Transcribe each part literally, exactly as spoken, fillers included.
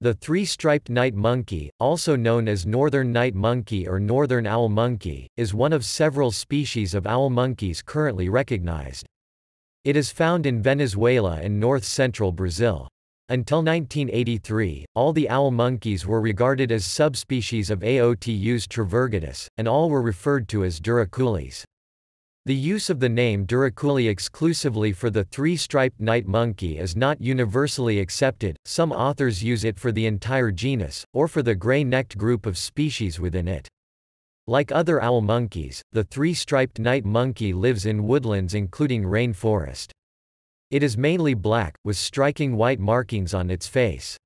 The three-striped night monkey, also known as northern night monkey or northern owl monkey, is one of several species of owl monkeys currently recognized. It is found in Venezuela and north-central Brazil. Until nineteen eighty-three, all the owl monkeys were regarded as subspecies of Aotus trivirgatus, and all were referred to as douroucoulis. The use of the name douroucouli exclusively for the three-striped night monkey is not universally accepted. Some authors use it for the entire genus, or for the gray-necked group of species within it. Like other owl monkeys, the three-striped night monkey lives in woodlands including rainforest. It is mainly black, with striking white markings on its face.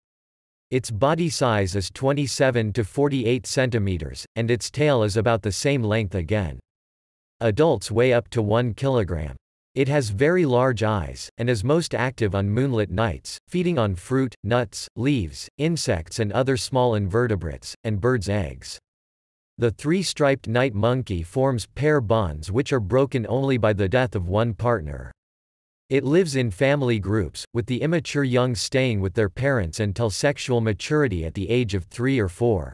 Its body size is twenty-seven to forty-eight centimeters, and its tail is about the same length again. Adults weigh up to one kilogram. It has very large eyes, and is most active on moonlit nights, feeding on fruit, nuts, leaves, insects and other small invertebrates, and birds' eggs. The three-striped night monkey forms pair bonds which are broken only by the death of one partner. It lives in family groups, with the immature young staying with their parents until sexual maturity at the age of three or four.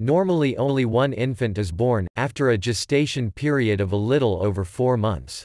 Normally only one infant is born, after a gestation period of a little over four months.